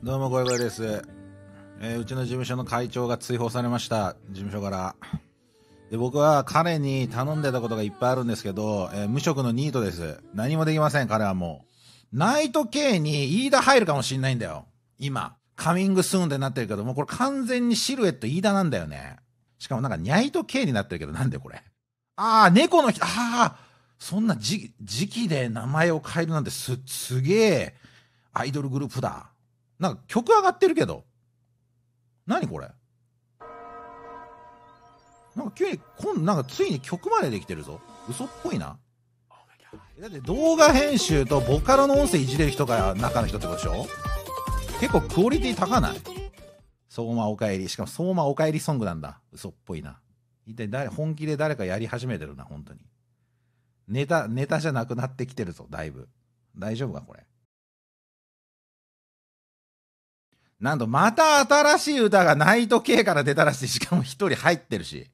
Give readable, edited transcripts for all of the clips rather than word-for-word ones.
どうもゴイゴイです、うちの事務所の会長が追放されました。事務所からで、僕は彼に頼んでたことがいっぱいあるんですけど、無職のニートです。何もできません。彼はもうナイト系に飯田入るかもしんないんだよ。今カミングスーンってなってるけど、もうこれ完全にシルエット飯田なんだよね。しかもなんかニャイト系になってるけど、なんでこれ。猫の日、そんな時期で名前を変えるなんてすげえアイドルグループだ。なんか曲上がってるけど、何これ。なんか急になんかついに曲までできてるぞ。嘘っぽいな。だって動画編集とボカロの音声いじれる人が中の人ってことでしょ。結構クオリティ高ない。相馬おかえり、しかも相馬おかえりソングなんだ。嘘っぽいな。一体本気で誰かやり始めてるな。本当にネタじゃなくなってきてるぞ。だいぶ大丈夫かこれ。なんとまた新しい歌がナイト系から出たらしい。しかも一人入ってるし。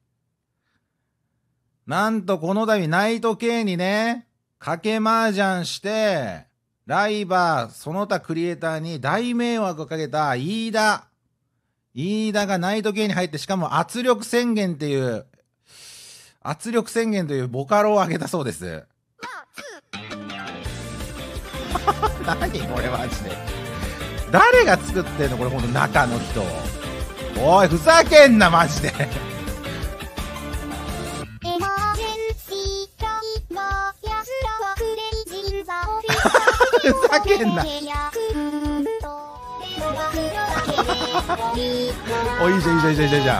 なんとこの度ナイト系にね、賭け麻雀して、ライバー、その他クリエイターに大迷惑をかけた飯田。飯田がナイト系に入って、しかも圧力宣言というボカロを上げたそうです。何これマジで。誰が作ってんのこれ。ほんと中の人。おいふざけんなマジで。ふざけんな。おいいじゃんいいじゃんいいじゃんいいじゃ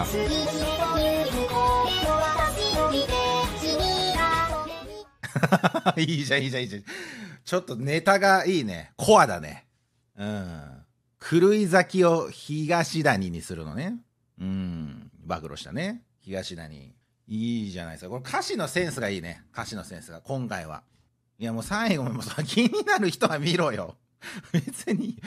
ん。いいじゃんいいじゃんいいじゃん。ちょっとネタがいいね。コアだね。うん。狂い咲きを東谷にするのね。暴露したね。東谷。いいじゃないですか。これ歌詞のセンスがいいね。歌詞のセンスが。今回は。いやもう最後も気になる人は見ろよ。別に。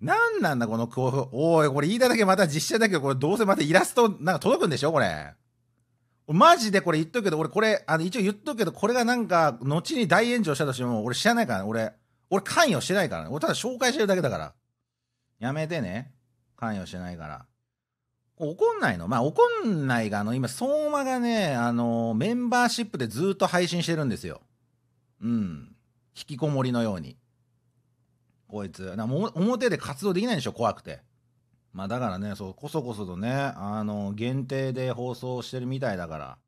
何なんだこのおい、これ飯田だけまた実写だけど、これどうせまたイラストなんか届くんでしょこれ。マジでこれ言っとくけど、俺これ、一応言っとくけど、これがなんか、後に大炎上したとしても、俺知らないからね。俺関与してないからね。俺ただ紹介してるだけだから。やめてね。関与してないから。怒んないの？怒んないが、今、相馬がね、メンバーシップでずっと配信してるんですよ。引きこもりのように。こいつ、もう表で活動できないんでしょ、怖くて。だからね、そう、こそこそとね、限定で放送してるみたいだから。